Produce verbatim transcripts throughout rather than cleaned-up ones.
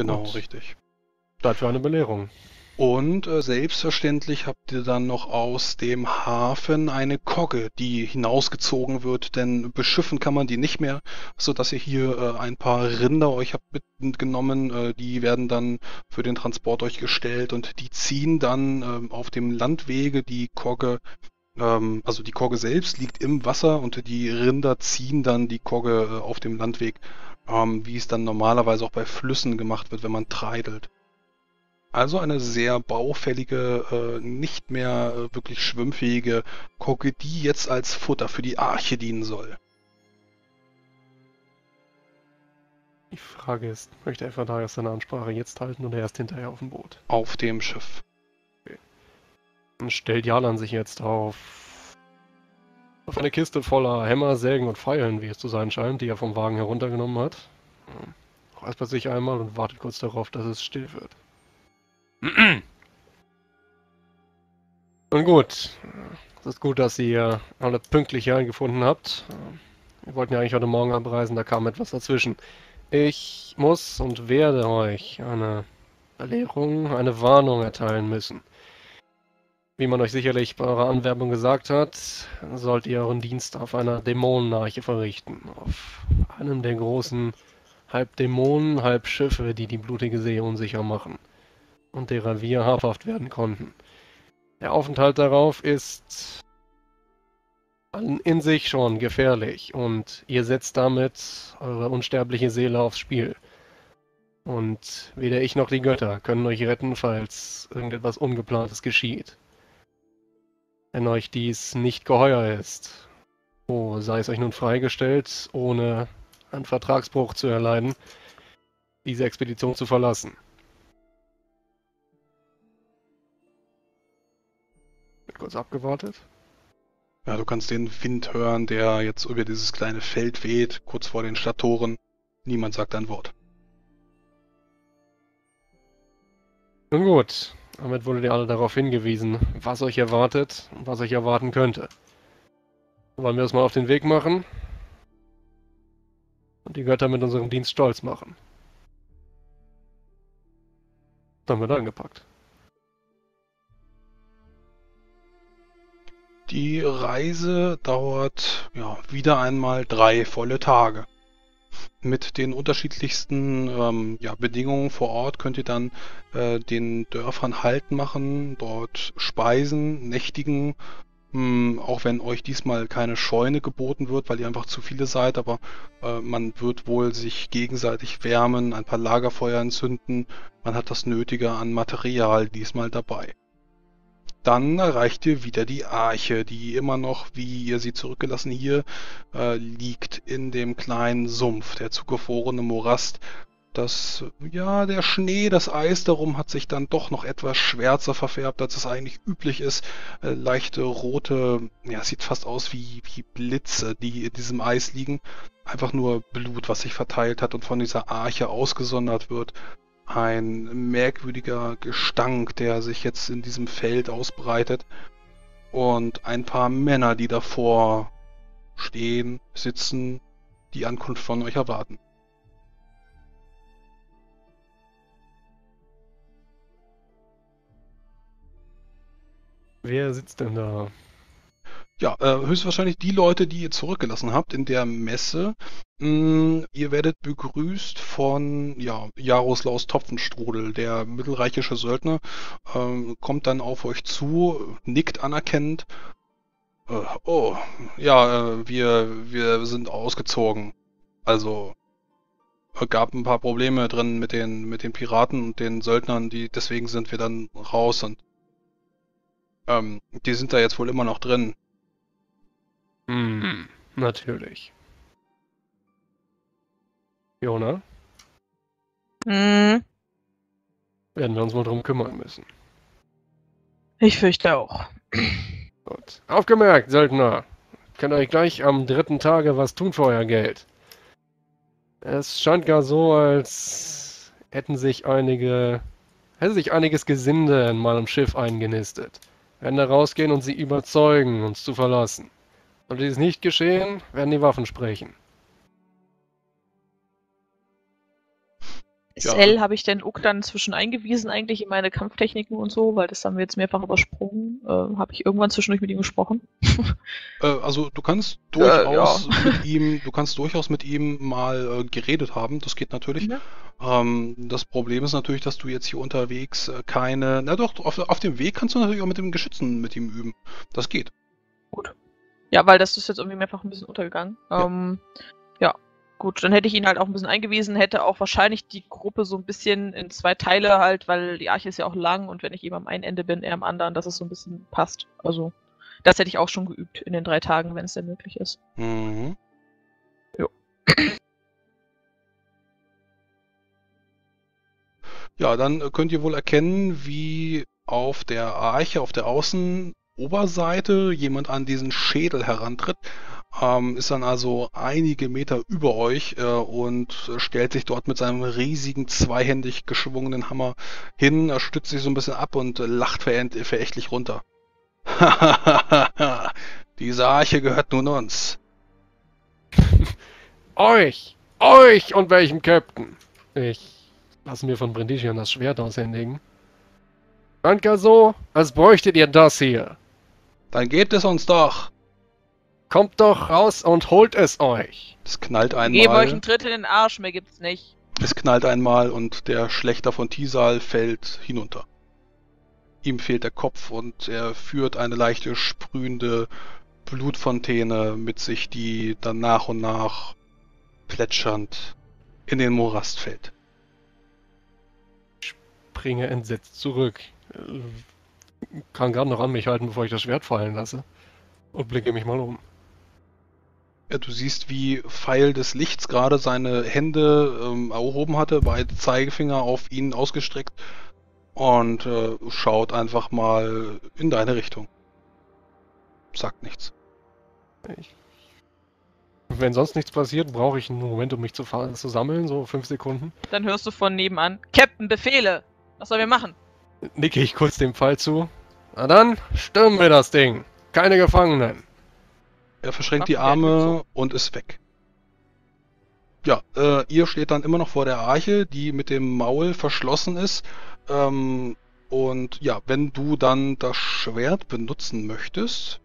Genau, gut. Richtig. Das war eine Belehrung. Und äh, selbstverständlich habt ihr dann noch aus dem Hafen eine Kogge, die hinausgezogen wird, denn beschiffen kann man die nicht mehr, sodass ihr hier äh, ein paar Rinder euch habt mitgenommen. Äh, die werden dann für den Transport euch gestellt und die ziehen dann äh, auf dem Landwege die Kogge, ähm, also die Kogge selbst liegt im Wasser und die Rinder ziehen dann die Kogge äh, auf dem Landweg, ähm, wie es dann normalerweise auch bei Flüssen gemacht wird, wenn man treidelt. Also eine sehr baufällige, äh, nicht mehr äh, wirklich schwimmfähige Kogge, die jetzt als Futter für die Arche dienen soll. Die Frage ist, möchte Efferdaios seine Ansprache jetzt halten oder erst hinterher auf dem Boot? Auf dem Schiff. Okay. Dann stellt Yalan sich jetzt auf, auf eine Kiste voller Hämmer, Sägen und Pfeilen, wie es zu sein scheint, die er vom Wagen heruntergenommen hat. Räuspert sich einmal und wartet kurz darauf, dass es still wird. Nun gut, es ist gut, dass ihr alle pünktlich hier eingefunden habt. Wir wollten ja eigentlich heute Morgen abreisen, da kam etwas dazwischen. Ich muss und werde euch eine Belehrung, eine Warnung erteilen müssen. Wie man euch sicherlich bei eurer Anwerbung gesagt hat, sollt ihr euren Dienst auf einer Dämonenarche verrichten. Auf einem der großen Halbdämonen, Halbschiffe, die die blutige See unsicher machen und derer wir habhaft werden konnten. Der Aufenthalt darauf ist in sich schon gefährlich und ihr setzt damit eure unsterbliche Seele aufs Spiel. Und weder ich noch die Götter können euch retten, falls irgendetwas Ungeplantes geschieht. Wenn euch dies nicht geheuer ist, so sei es euch nun freigestellt, ohne einen Vertragsbruch zu erleiden, diese Expedition zu verlassen. Kurz abgewartet. Ja, du kannst den Wind hören, der jetzt über dieses kleine Feld weht, kurz vor den Stadttoren. Niemand sagt ein Wort. Nun gut, damit wurde ihr alle darauf hingewiesen, was euch erwartet und was euch erwarten könnte. Wollen wir uns mal auf den Weg machen und die Götter mit unserem Dienst stolz machen. Dann wird angepackt. Die Reise dauert ja, wieder einmal drei volle Tage. Mit den unterschiedlichsten ähm, ja, Bedingungen vor Ort könnt ihr dann äh, den Dörfern Halt machen, dort speisen, nächtigen, mh, auch wenn euch diesmal keine Scheune geboten wird, weil ihr einfach zu viele seid, aber äh, man wird wohl sich gegenseitig wärmen, ein paar Lagerfeuer entzünden, man hat das Nötige an Material diesmal dabei. Dann erreicht ihr wieder die Arche, die immer noch, wie ihr sie zurückgelassen hier, äh, liegt in dem kleinen Sumpf, der zugefrorene Morast. Das, ja, der Schnee, das Eis darum hat sich dann doch noch etwas schwärzer verfärbt, als es eigentlich üblich ist. Äh, leichte rote, ja, sieht fast aus wie, wie Blitze, die in diesem Eis liegen. Einfach nur Blut, was sich verteilt hat und von dieser Arche ausgesondert wird. Ein merkwürdiger Gestank, der sich jetzt in diesem Feld ausbreitet. Und ein paar Männer, die davor stehen, sitzen, die Ankunft von euch erwarten. Wer sitzt denn da? Ja, äh, höchstwahrscheinlich die Leute, die ihr zurückgelassen habt in der Messe. Mm, ihr werdet begrüßt von ja, Jaroslaus Topfenstrudel, der mittelreichische Söldner, ähm, kommt dann auf euch zu, nickt anerkennend. Äh, oh, ja, äh, wir, wir sind ausgezogen. Also, äh, gab ein paar Probleme drin mit den, mit den Piraten und den Söldnern, die deswegen sind wir dann raus und ähm, die sind da jetzt wohl immer noch drin. Hm, natürlich. Jona? Hm. Werden wir uns mal drum kümmern müssen. Ich fürchte auch. Gut. Aufgemerkt, Söldner. Könnt euch gleich am dritten Tage was tun für euer Geld. Es scheint gar so, als hätten sich einige, hätte sich einiges Gesinde in meinem Schiff eingenistet. Werden da rausgehen und sie überzeugen, uns zu verlassen. Sollte dies nicht geschehen, werden die Waffen sprechen. S L ja. habe ich den Uktan inzwischen eingewiesen eigentlich in meine Kampftechniken und so, weil das haben wir jetzt mehrfach übersprungen. Äh, habe ich irgendwann zwischendurch mit ihm gesprochen? äh, also du kannst durchaus äh, ja. mit ihm, du kannst durchaus mit ihm mal äh, geredet haben. Das geht natürlich. Ja. Ähm, das Problem ist natürlich, dass du jetzt hier unterwegs äh, keine. Na doch, auf, auf dem Weg kannst du natürlich auch mit dem Geschützen mit ihm üben. Das geht. Gut. Ja, weil das ist jetzt irgendwie mehrfach ein bisschen untergegangen. Ja. Ähm, ja. Gut, dann hätte ich ihn halt auch ein bisschen eingewiesen, hätte auch wahrscheinlich die Gruppe so ein bisschen in zwei Teile halt, weil die Arche ist ja auch lang und wenn ich eben am einen Ende bin, er am anderen, dass es so ein bisschen passt. Also, das hätte ich auch schon geübt in den drei Tagen, wenn es denn möglich ist. Mhm. Jo. Ja, dann könnt ihr wohl erkennen, wie auf der Arche, auf der Außenoberseite, jemand an diesen Schädel herantritt. Ähm, ist dann also einige Meter über euch äh, und stellt sich dort mit seinem riesigen, zweihändig geschwungenen Hammer hin, stützt sich so ein bisschen ab und lacht verächtlich runter. Hahaha, diese Arche gehört nun uns. Euch! Euch und welchem Captain? Ich lasse mir von Brindijian das Schwert aushändigen. Danke so, als bräuchtet ihr das hier. Dann gebt es uns doch. Kommt doch raus und holt es euch. Es knallt einmal. Gebt euch einen Tritt in den Arsch, mehr gibt's nicht. Es knallt einmal und der Schlächter von Thysal fällt hinunter. Ihm fehlt der Kopf und er führt eine leichte sprühende Blutfontäne mit sich, die dann nach und nach plätschernd in den Morast fällt. Ich springe entsetzt zurück. Kann gerade noch an mich halten, bevor ich das Schwert fallen lasse. Und blicke mich mal um. Ja, du siehst, wie Pfeil des Lichts gerade seine Hände ähm, erhoben hatte, beide Zeigefinger auf ihn ausgestreckt und äh, schaut einfach mal in deine Richtung. Sagt nichts. Ich... Wenn sonst nichts passiert, brauche ich einen Moment, um mich zu, zu sammeln, so fünf Sekunden. Dann hörst du von nebenan, Captain, Befehle! Was sollen wir machen? Nicke ich kurz dem Pfeil zu. Na dann, stürmen wir das Ding! Keine Gefangenen. Er verschränkt die Arme und ist weg. Ja, äh, ihr steht dann immer noch vor der Arche, die mit dem Maul verschlossen ist. Ähm, und ja, wenn du dann das Schwert benutzen möchtest,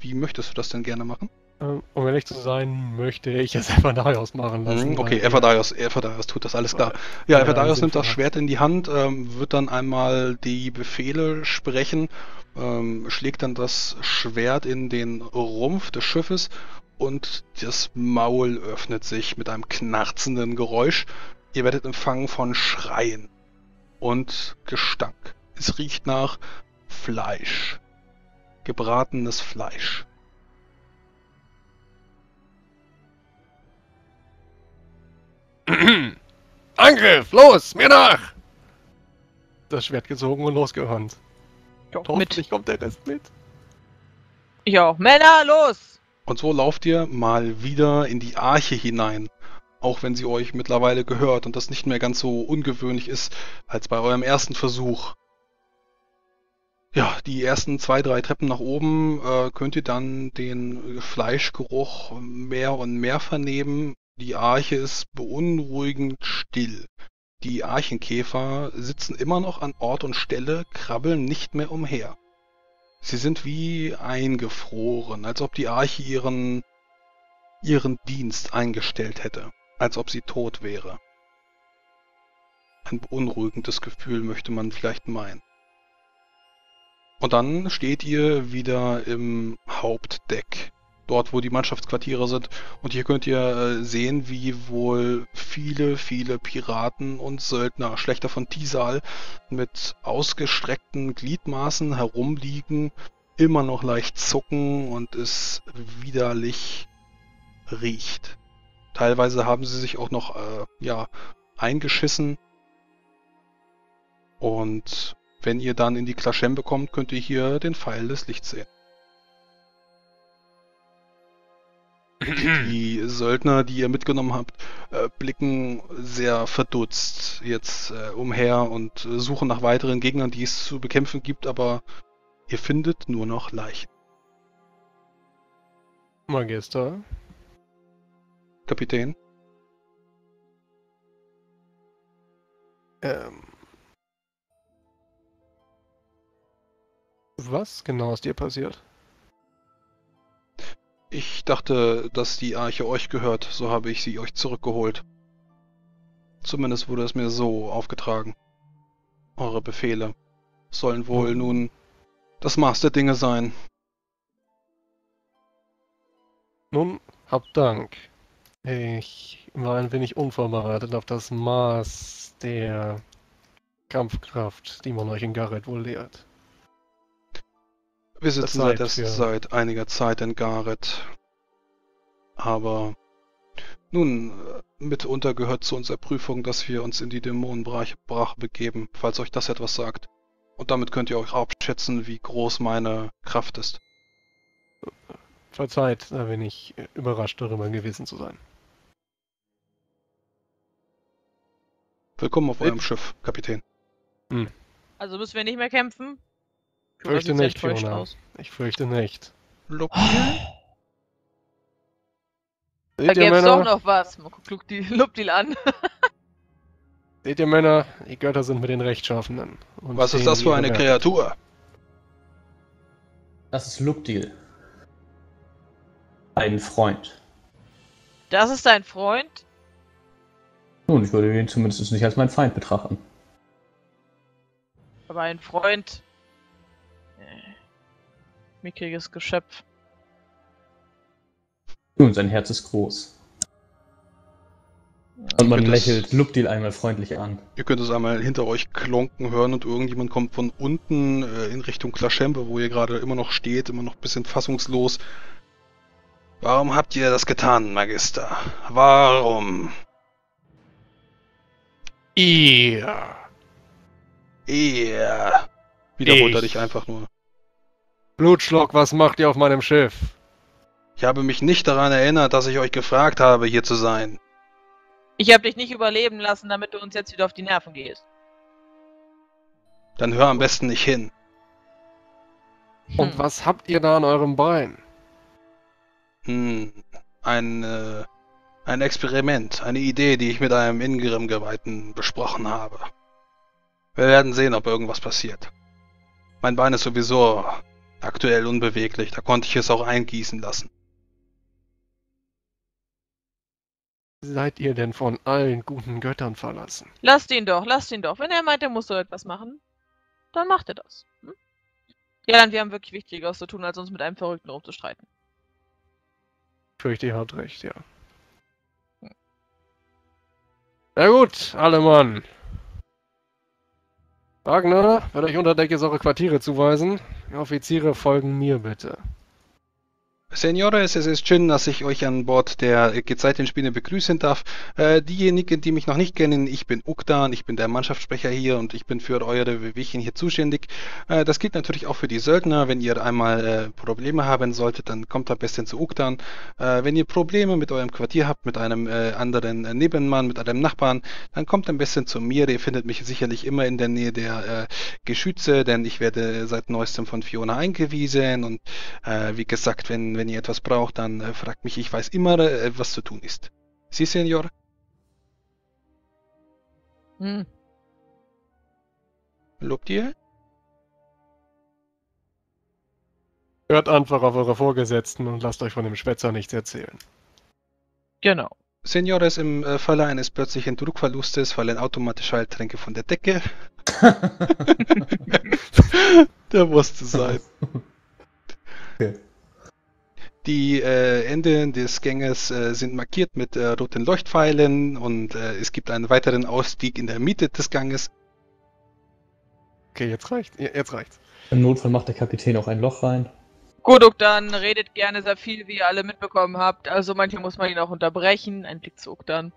wie möchtest du das denn gerne machen? Ähm, um ehrlich zu sein, möchte ich es Efferdaios machen lassen. Okay, Efferdaios, Efferdaios tut das, alles klar. Ja, ja, Efferdaios nimmt das Schwert in die Hand, ähm, wird dann einmal die Befehle sprechen. Ähm, schlägt dann das Schwert in den Rumpf des Schiffes und das Maul öffnet sich mit einem knarzenden Geräusch. Ihr werdet empfangen von Schreien und Gestank. Es riecht nach Fleisch. Gebratenes Fleisch. Angriff! Los! Mir nach! Das Schwert gezogen und losgerannt. Ja, hoffentlich kommt der Rest mit. Ja, Männer, los! Und so lauft ihr mal wieder in die Arche hinein. Auch wenn sie euch mittlerweile gehört und das nicht mehr ganz so ungewöhnlich ist, als bei eurem ersten Versuch. Ja, die ersten zwei, drei Treppen nach oben äh, könnt ihr dann den Fleischgeruch mehr und mehr vernehmen. Die Arche ist beunruhigend still. Die Archenkäfer sitzen immer noch an Ort und Stelle, krabbeln nicht mehr umher. Sie sind wie eingefroren, als ob die Arche ihren, ihren Dienst eingestellt hätte, als ob sie tot wäre. Ein beunruhigendes Gefühl möchte man vielleicht meinen. Und dann steht ihr wieder im Hauptdeck. Dort, wo die Mannschaftsquartiere sind. Und hier könnt ihr sehen, wie wohl viele, viele Piraten und Söldner, Schlächter von Thysal, mit ausgestreckten Gliedmaßen herumliegen, immer noch leicht zucken und es widerlich riecht. Teilweise haben sie sich auch noch äh, ja, eingeschissen. Und wenn ihr dann in die Klaschemme kommt, könnt ihr hier den Pfeil des Lichts sehen. Die Söldner, die ihr mitgenommen habt, äh, blicken sehr verdutzt jetzt äh, umher und äh, suchen nach weiteren Gegnern, die es zu bekämpfen gibt, aber ihr findet nur noch Leichen. Magister? Kapitän? Ähm. Was genau ist dir passiert? Ich dachte, dass die Arche euch gehört, so habe ich sie euch zurückgeholt. Zumindest wurde es mir so aufgetragen. Eure Befehle sollen wohl nun das Maß der Dinge sein. Nun, hab Dank. Ich war ein wenig unvorbereitet auf das Maß der Kampfkraft, die man euch in Garrett wohl lehrt. Wir sitzen seit, erst ja. seit einiger Zeit in Garrett. Aber nun, mitunter gehört zu unserer Prüfung, dass wir uns in die Dämonenbrache begeben, falls euch das etwas sagt. Und damit könnt ihr euch abschätzen, wie groß meine Kraft ist. Verzeiht, da bin ich überrascht darüber gewesen zu sein. Willkommen auf eurem ich Schiff, Kapitän. Hm. Also müssen wir nicht mehr kämpfen? Ich fürchte nicht, Fiona. Ich fürchte nicht. Luptil? Oh. Da gäbe es doch noch was. Man guckt Luptil an. Seht ihr, Männer? Die Götter sind mit den Rechtschaffenen. Und was ist das für eine Kreatur? Das ist Luptil. Ein Freund. Das ist dein Freund? Nun, ich würde ihn zumindest nicht als meinen Feind betrachten. Aber ein Freund... mickriges Geschöpf. Nun, sein Herz ist groß. Und man lächelt Luptil einmal freundlich an. Ihr könnt es einmal hinter euch klonken hören und irgendjemand kommt von unten äh, in Richtung Klaschembe, wo ihr gerade immer noch steht, immer noch ein bisschen fassungslos. Warum habt ihr das getan, Magister? Warum? Ihr. Ihr. Wiederholt er dich einfach nur. Blutschluck, was macht ihr auf meinem Schiff? Ich habe mich nicht daran erinnert, dass ich euch gefragt habe, hier zu sein. Ich habe dich nicht überleben lassen, damit du uns jetzt wieder auf die Nerven gehst. Dann hör am besten nicht hin. Hm. Und was habt ihr da an eurem Bein? Hm, ein, äh, ein Experiment, eine Idee, die ich mit einem Ingrim-Geweihten besprochen habe. Wir werden sehen, ob irgendwas passiert. Mein Bein ist sowieso... aktuell unbeweglich, da konnte ich es auch eingießen lassen. Seid ihr denn von allen guten Göttern verlassen? Lasst ihn doch, lasst ihn doch. Wenn er meint, er muss so etwas machen, dann macht er das. Hm? Ja, dann wir haben wirklich Wichtigeres zu tun, als uns mit einem Verrückten rumzustreiten. Ich fürchte, ihr habt recht, ja. Hm. Na gut, alle Mann. Ragnar, werde euch unter Deck eure Quartiere zuweisen. Die Offiziere folgen mir bitte. Senores, es ist schön, dass ich euch an Bord der Gezeitenspiele begrüßen darf. Äh, diejenigen, die mich noch nicht kennen, ich bin Uktan, ich bin der Mannschaftssprecher hier und ich bin für eure Wehwehchen hier zuständig. Äh, das gilt natürlich auch für die Söldner. Wenn ihr einmal äh, Probleme haben solltet, dann kommt am besten zu Uktan. Äh, wenn ihr Probleme mit eurem Quartier habt, mit einem äh, anderen äh, Nebenmann, mit einem Nachbarn, dann kommt am besten zu mir. Ihr findet mich sicherlich immer in der Nähe der äh, Geschütze, denn ich werde seit neuestem von Fiona eingewiesen und äh, wie gesagt, wenn Wenn ihr etwas braucht, dann äh, fragt mich, ich weiß immer, äh, was zu tun ist. Sie, Senor? Hm. Lobt ihr? Hört einfach auf eure Vorgesetzten und lasst euch von dem Schwätzer nichts erzählen. Genau. Senores, im äh, Falle eines plötzlichen Druckverlustes fallen automatisch Heiltränke von der Decke. Da musste sein. Okay. Die äh, Enden des Ganges äh, sind markiert mit äh, roten Leuchtpfeilen und äh, es gibt einen weiteren Ausstieg in der Mitte des Ganges. Okay, jetzt reicht. Jetzt reicht's. Im Notfall macht der Kapitän auch ein Loch rein. Gut, Uktan redet gerne sehr viel, wie ihr alle mitbekommen habt. Also manchmal muss man ihn auch unterbrechen. Ein Blick zu Uktan.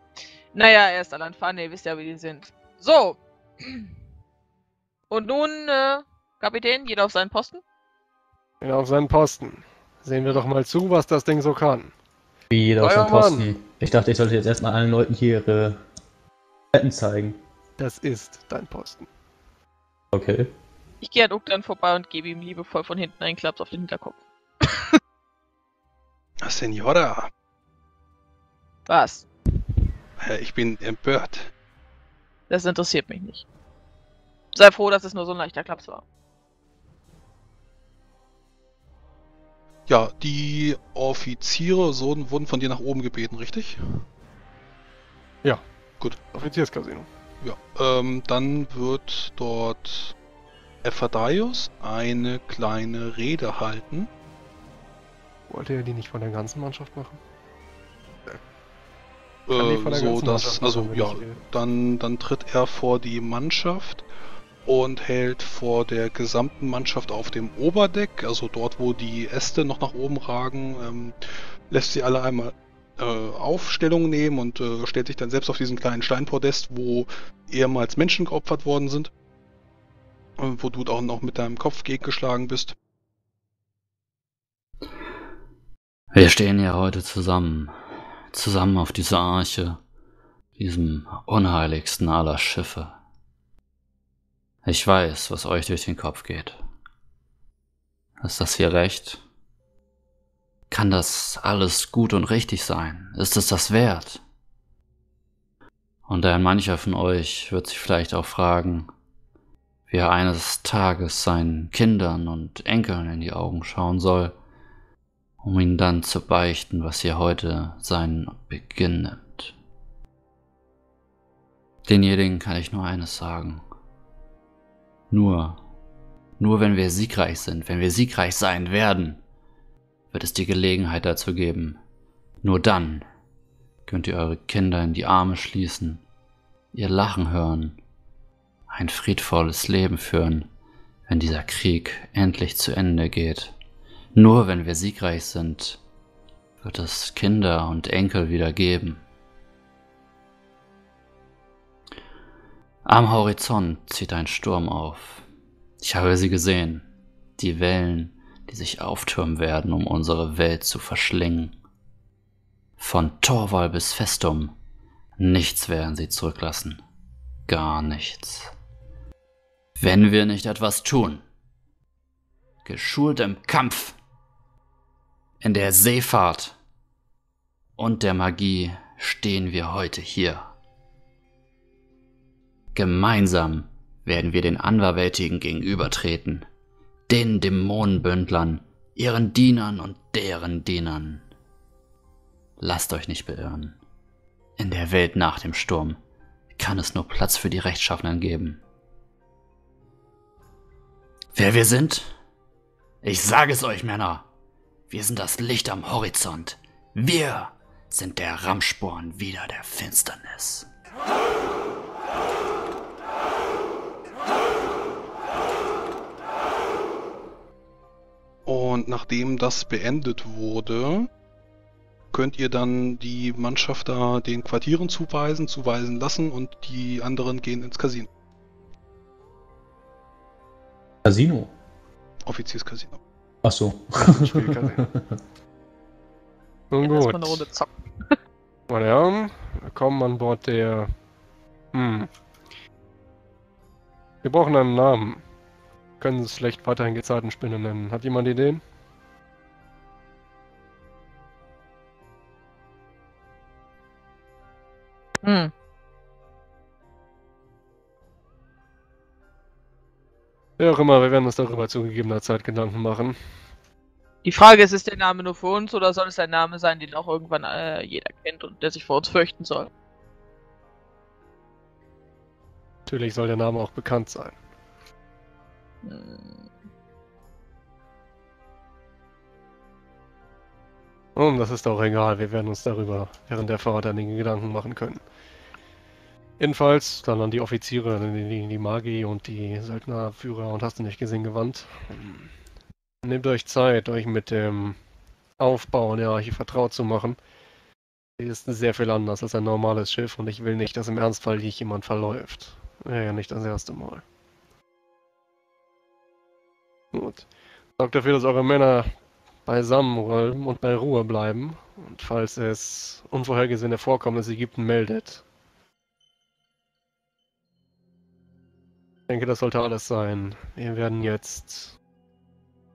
Naja, er ist allein fahren, ihr wisst ja, wie die sind. So. Und nun, äh, Kapitän, jeder auf seinen Posten? Jeder auf seinen Posten. Sehen wir doch mal zu, was das Ding so kann. Wie jeder auf dem Posten. Ich dachte, ich sollte jetzt erstmal allen Leuten hier ihre Betten zeigen. Das ist dein Posten. Okay. Ich gehe an Uktan vorbei und gebe ihm liebevoll von hinten einen Klaps auf den Hinterkopf. Senora. Was? Ich bin empört. Das interessiert mich nicht. Sei froh, dass es nur so ein leichter Klaps war. Ja, die Offiziere so wurden von dir nach oben gebeten, richtig? Ja. Gut. Offizierscasino. Ja, ähm, dann wird dort Efferdaios eine kleine Rede halten. Wollte er die nicht von der ganzen Mannschaft machen? Äh, so dass, also machen, ja, dann, dann tritt er vor die Mannschaft und hält vor der gesamten Mannschaft auf dem Oberdeck, also dort, wo die Äste noch nach oben ragen, ähm, lässt sie alle einmal äh, Aufstellung nehmen und äh, stellt sich dann selbst auf diesen kleinen Steinpodest, wo ehemals Menschen geopfert worden sind, äh, wo du auch noch mit deinem Kopf gegengeschlagen bist. Wir stehen ja heute zusammen. Zusammen auf dieser Arche, diesem unheiligsten aller Schiffe. Ich weiß, was euch durch den Kopf geht. Ist das hier recht? Kann das alles gut und richtig sein? Ist es das wert? Und ein mancher von euch wird sich vielleicht auch fragen, wie er eines Tages seinen Kindern und Enkeln in die Augen schauen soll, um ihn dann zu beichten, was hier heute seinen Beginn nimmt. Denjenigen kann ich nur eines sagen. Nur, nur wenn wir siegreich sind, wenn wir siegreich sein werden, wird es die Gelegenheit dazu geben. Nur dann könnt ihr eure Kinder in die Arme schließen, ihr Lachen hören, ein friedvolles Leben führen, wenn dieser Krieg endlich zu Ende geht. Nur wenn wir siegreich sind, wird es Kinder und Enkel wieder geben. Am Horizont zieht ein Sturm auf. Ich habe sie gesehen, die Wellen, die sich auftürmen werden, um unsere Welt zu verschlingen. Von Torwall bis Festum, nichts werden sie zurücklassen. Gar nichts. Wenn wir nicht etwas tun, geschult im Kampf, in der Seefahrt und der Magie stehen wir heute hier. Gemeinsam werden wir den Anderwältigen gegenübertreten, den Dämonenbündlern, ihren Dienern und deren Dienern. Lasst euch nicht beirren. In der Welt nach dem Sturm kann es nur Platz für die Rechtschaffenen geben. Wer wir sind? Ich sage es euch, Männer. Wir sind das Licht am Horizont. Wir sind der Rammsporn wider der Finsternis. Und nachdem das beendet wurde, könnt ihr dann die Mannschaft da den Quartieren zuweisen, zuweisen lassen und die anderen gehen ins Casino. Casino? Offizierscasino. Ach so. Spielcasino. Nun gut. Erstmal eine Runde zocken. Meine Herren, willkommen an Bord der... Hm. Wir brauchen einen Namen. Wir können es vielleicht weiterhin Gezeitenspiele nennen. Hat jemand Ideen? Hm. Ja, auch immer, wir werden uns darüber zu gegebener Zeit Gedanken machen. Die Frage ist, ist der Name nur für uns oder soll es ein Name sein, den auch irgendwann äh, jeder kennt und der sich vor uns fürchten soll? Natürlich soll der Name auch bekannt sein. Hm. Und das ist auch egal, wir werden uns darüber während der Fahrt einige Gedanken machen können. Jedenfalls dann an die Offiziere, die, die Magi und die Söldnerführer und hast du nicht gesehen gewandt. Nehmt euch Zeit, euch mit dem Aufbau der Arche vertraut zu machen. Sie ist sehr viel anders als ein normales Schiff und ich will nicht, dass im Ernstfall hier jemand verläuft. Wäre ja nicht das erste Mal. Gut. Sorgt dafür, dass eure Männer beisammenräumen und bei Ruhe bleiben. Und falls es unvorhergesehene Vorkommnisse gibt, meldet. Ich denke, das sollte alles sein. Wir werden jetzt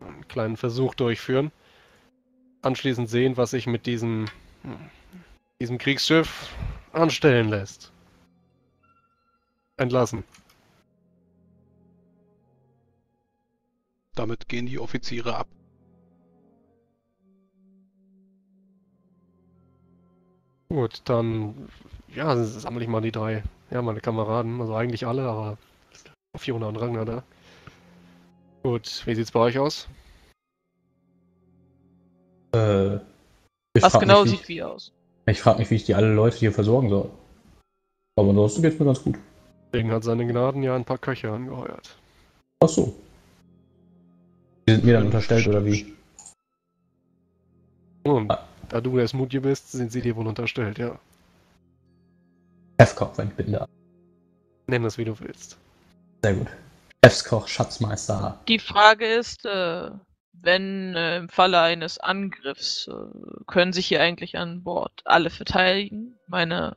einen kleinen Versuch durchführen. Anschließend sehen, was sich mit diesem, diesem Kriegsschiff anstellen lässt. entlassen. Damit gehen die Offiziere ab. Gut, dann ja, sammle ich mal die drei, ja, meine Kameraden, also eigentlich alle, aber Fiona und Ragnar da. Gut, wie sieht's bei euch aus? Äh, Was genau mich, sieht wie aus? Ich frage mich, wie ich die alle Leute hier versorgen soll. Aber ansonsten geht's mir ganz gut. Deswegen hat seine Gnaden ja ein paar Köche angeheuert. Ach so. Die sind mir dann unterstellt, oder wie? Nun, ah. da du das Mutige bist, sind sie dir wohl unterstellt, ja. Chefkoch, wenn ich bin da. Nimm das, wie du willst. Sehr gut. Chefskoch, Schatzmeister. Die Frage ist, äh, wenn äh, im Falle eines Angriffs, äh, können sich hier eigentlich an Bord alle verteidigen? Meine,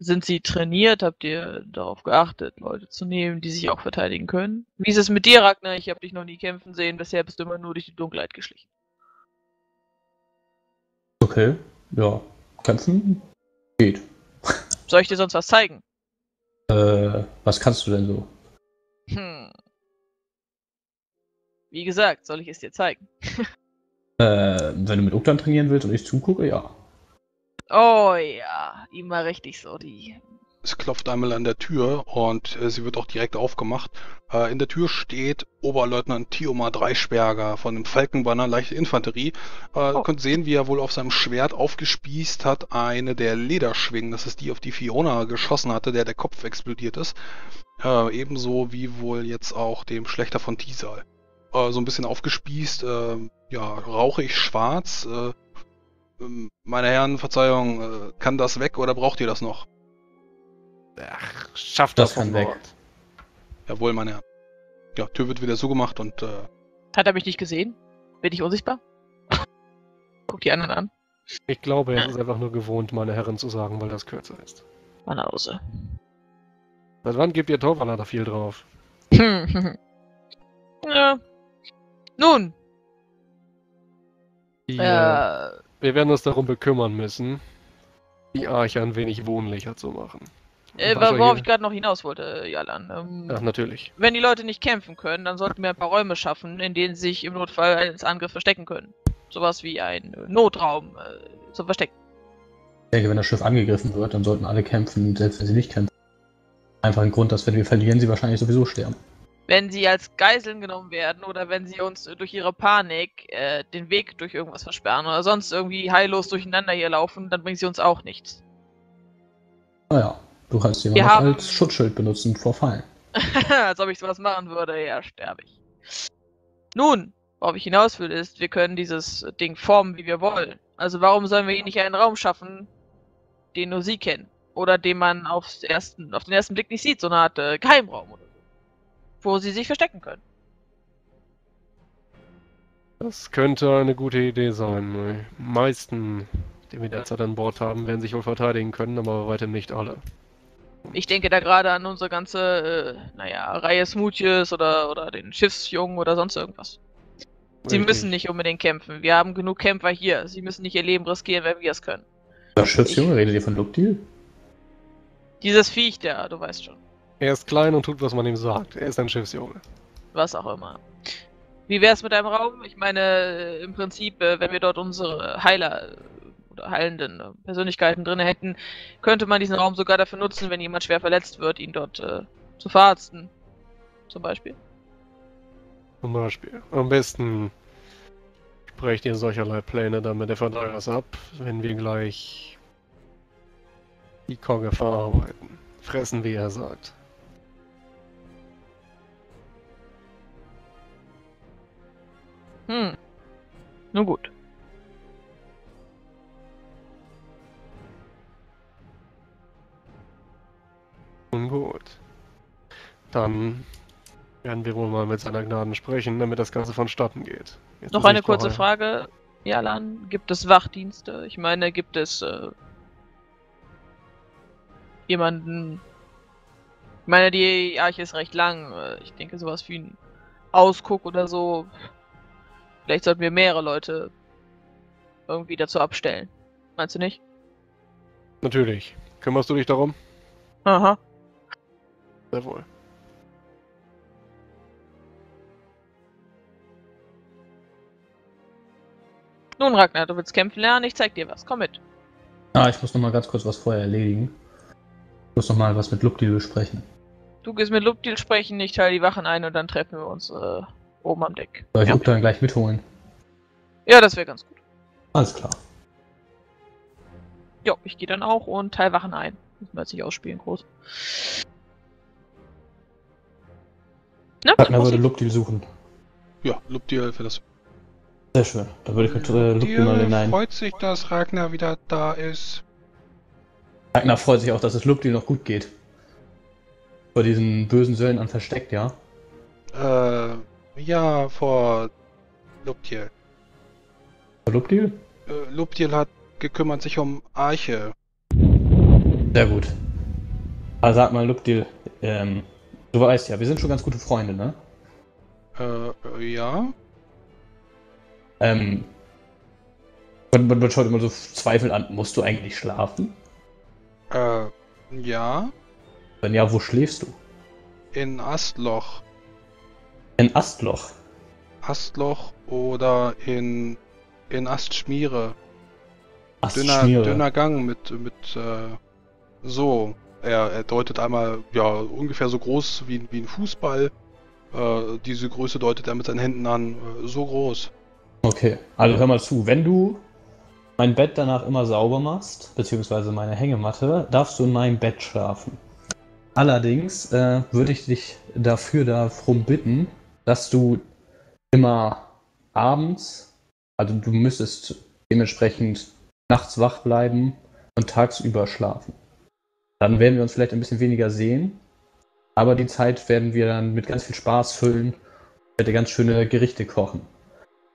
sind sie trainiert? Habt ihr darauf geachtet, Leute zu nehmen, die sich auch verteidigen können? Wie ist es mit dir, Ragnar? Ich habe dich noch nie kämpfen sehen. Bisher bist du immer nur durch die Dunkelheit geschlichen. Okay, ja. Kämpfen geht. Soll ich dir sonst was zeigen? Äh, was kannst du denn so? Hm. Wie gesagt, soll ich es dir zeigen? äh, wenn du mit Uktan trainieren willst und ich zugucke, ja. Oh ja, immer richtig so die. Es klopft einmal an der Tür und äh, sie wird auch direkt aufgemacht. Äh, in der Tür steht Oberleutnant Thioma Dreisperger von dem Falkenbanner, leichte Infanterie. Äh, oh. Ihr könnt sehen, wie er wohl auf seinem Schwert aufgespießt hat, eine der Lederschwingen. Das ist die, auf die Fiona geschossen hatte, der der Kopf explodiert ist. Äh, ebenso wie wohl jetzt auch dem Schlächter von Thysal. Äh, so ein bisschen aufgespießt, äh, ja, rauchig schwarz. Äh, meine Herren, Verzeihung, äh, kann das weg oder braucht ihr das noch? Ach, schafft das, das von weg. Jawohl, meine Herren. Ja, Tür wird wieder zugemacht und... Äh, Hat er mich nicht gesehen? Bin ich unsichtbar? Guck die anderen an. Ich glaube, er ist einfach nur gewohnt, meine Herren zu sagen, weil das kürzer ist. Meine Hause. Seit wann gebt ihr Torwaller da viel drauf? ja. Nun. Die, äh, wir werden uns darum bekümmern müssen, die Arche ein wenig wohnlicher zu machen. Äh, worauf ich gerade noch hinaus wollte, Yalan. Ähm, Ach, natürlich. Wenn die Leute nicht kämpfen können, dann sollten wir ein paar Räume schaffen, in denen sie sich im Notfall eines Angriffs verstecken können. Sowas wie ein Notraum äh, zum Verstecken. Ich denke, wenn das Schiff angegriffen wird, dann sollten alle kämpfen, selbst wenn sie nicht kämpfen. Einfach ein Grund, dass wenn wir verlieren, sie wahrscheinlich sowieso sterben. Wenn sie als Geiseln genommen werden oder wenn sie uns durch ihre Panik äh, den Weg durch irgendwas versperren oder sonst irgendwie heillos durcheinander hier laufen, dann bringen sie uns auch nichts. Naja, du kannst sie haben... als Schutzschild benutzen vor Fallen. Als ob ich sowas machen würde, ja, sterbe ich. Nun, worauf ich hinaus will, ist, wir können dieses Ding formen, wie wir wollen. Also warum sollen wir hier nicht einen Raum schaffen, den nur sie kennen? Oder den man aufs ersten, auf den ersten Blick nicht sieht, so eine Art äh, Geheimraum oder so, wo sie sich verstecken können. Das könnte eine gute Idee sein. Die meisten, die wir derzeit an Bord haben, werden sich wohl verteidigen können, aber weitem nicht alle. Ich denke da gerade an unsere ganze, äh, naja, Reihe Smoothies oder, oder den Schiffsjungen oder sonst irgendwas. Sie Richtig. müssen nicht unbedingt kämpfen. Wir haben genug Kämpfer hier. Sie müssen nicht ihr Leben riskieren, wenn wir es können. Der Schiffsjunge, redet ihr von Luptil? Dieses Viech, der, du weißt schon. Er ist klein und tut, was man ihm sagt. Er ist ein Schiffsjunge. Was auch immer. Wie wär's mit einem Raum? Ich meine, im Prinzip, wenn wir dort unsere Heiler oder heilenden Persönlichkeiten drin hätten, könnte man diesen Raum sogar dafür nutzen, wenn jemand schwer verletzt wird, ihn dort äh, zu verarzten. Zum Beispiel. Zum Beispiel. Am besten sprecht ihr solcherlei Pläne dann mit der Efferdaios ab, wenn wir gleich... die Konge verarbeiten. Fressen, wie er sagt. Hm. Nun gut. Nun gut. Dann werden wir wohl mal mit seiner Gnaden sprechen, damit das Ganze vonstatten geht. Jetzt noch eine kurze Frage, Yalan. Gibt es Wachdienste? Ich meine, gibt es... Äh... jemanden, ich meine, die Arche ist recht lang, ich denke sowas wie ein Ausguck oder so, vielleicht sollten wir mehrere Leute irgendwie dazu abstellen, meinst du nicht? Natürlich, kümmerst du dich darum? Aha. Sehr wohl. Nun, Ragnar, du willst kämpfen lernen, ich zeig dir was. Komm mit. Ah, ich muss noch mal ganz kurz was vorher erledigen. Ich muss noch mal was mit Luptil besprechen. Du gehst mit Luptil sprechen, ich teile die Wachen ein und dann treffen wir uns äh, oben am Deck. Soll ich ja. Uktan gleich mitholen? Ja, das wäre ganz gut. Alles klar. Jo, ich gehe dann auch und teile Wachen ein. Müssen wir jetzt nicht ausspielen, groß. Ne? Ragnar würde Luptil suchen. Ja, Luptil für das. Sehr schön. Dann würde ich mit äh, Luptil mal hinein. Freut sich, dass Ragnar wieder da ist. Ragnar freut sich auch, dass es Luptil noch gut geht. Vor diesen bösen Söldnern versteckt, ja? Äh, ja, vor Luptil. Vor Luptil? Äh, Luptil hat gekümmert sich um Arche. Sehr gut. Also sag mal, Luptil, ähm, du weißt ja, wir sind schon ganz gute Freunde, ne? Äh, ja. Ähm, man, man, man schaut immer so Zweifel an, musst du eigentlich schlafen? Äh, ja. Wenn ja, wo schläfst du? In Astloch. In Astloch? Astloch oder in, in Astschmiere. Astschmiere. Dünner, dünner Gang mit, mit äh, so. Er, er deutet einmal, ja, ungefähr so groß wie, wie ein Fußball. Äh, diese Größe deutet er mit seinen Händen an, äh, so groß. Okay, also hör mal zu, wenn du mein Bett danach immer sauber machst, beziehungsweise meine Hängematte, darfst du in meinem Bett schlafen. Allerdings äh, würde ich dich dafür darum bitten, dass du immer abends, also du müsstest dementsprechend nachts wach bleiben und tagsüber schlafen. Dann werden wir uns vielleicht ein bisschen weniger sehen, aber die Zeit werden wir dann mit ganz viel Spaß füllen und werde ganz schöne Gerichte kochen.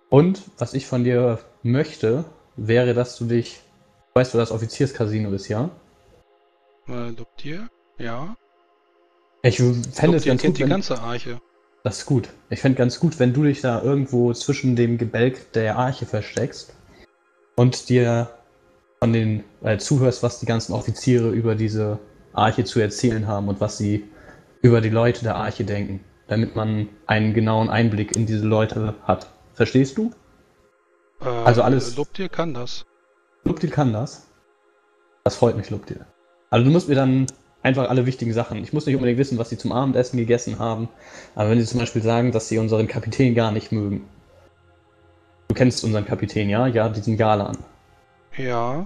Und was ich von dir möchte, wäre, dass du dich, weißt du, das Offizierscasino ist, ja? Äh, Luptil? Ja. Ich fände es ganz gut, die wenn... ganze Arche. Das ist gut. Ich fände ganz gut, wenn du dich da irgendwo zwischen dem Gebälk der Arche versteckst und dir von den äh, zuhörst, was die ganzen Offiziere über diese Arche zu erzählen haben und was sie über die Leute der Arche denken, damit man einen genauen Einblick in diese Leute hat. Verstehst du? Äh, also alles. Luptil kann das. Luptil kann das? Das freut mich, Luptil. Also du musst mir dann einfach alle wichtigen Sachen. Ich muss nicht unbedingt wissen, was sie zum Abendessen gegessen haben, aber wenn sie zum Beispiel sagen, dass sie unseren Kapitän gar nicht mögen. Du kennst unseren Kapitän, ja? Ja, diesen Yalan. Ja.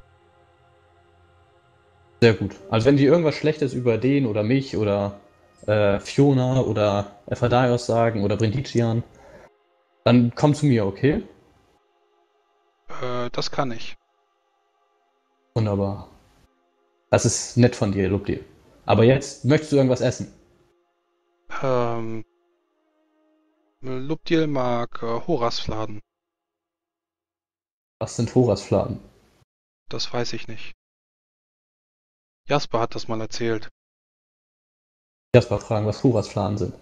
Sehr gut. Also wenn die irgendwas Schlechtes über den oder mich oder äh, Fiona oder Efferdaios sagen oder Brindijian, dann komm zu mir, okay? Äh, das kann ich. Wunderbar. Das ist nett von dir, Luptil. Aber jetzt möchtest du irgendwas essen? Ähm. Luptil mag äh, Horasfladen. Was sind Horasfladen? Das weiß ich nicht. Jasper hat das mal erzählt. Jasper fragen, was Horasfladen sind.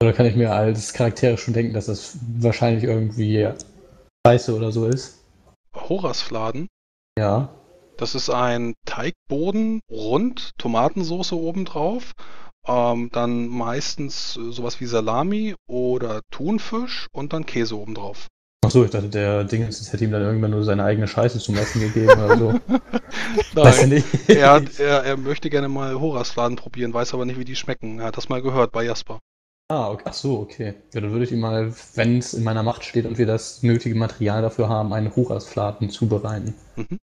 Oder kann ich mir als Charaktere schon denken, dass das wahrscheinlich irgendwie Scheiße oder so ist? Horasfladen? Ja. Das ist ein Teigboden, rund, Tomatensauce obendrauf, ähm, dann meistens sowas wie Salami oder Thunfisch und dann Käse obendrauf. Achso, ich dachte, der Dingens hätte ihm dann irgendwann nur seine eigene Scheiße zum Essen gegeben oder so. Nein, er, hat, er, er möchte gerne mal Horasfladen probieren, weiß aber nicht, wie die schmecken. Er hat das mal gehört bei Jasper. Ah, okay. Ach so, okay. Ja, dann würde ich ihm mal, wenn es in meiner Macht steht und wir das nötige Material dafür haben, einen Horasfladen zubereiten. Mhm.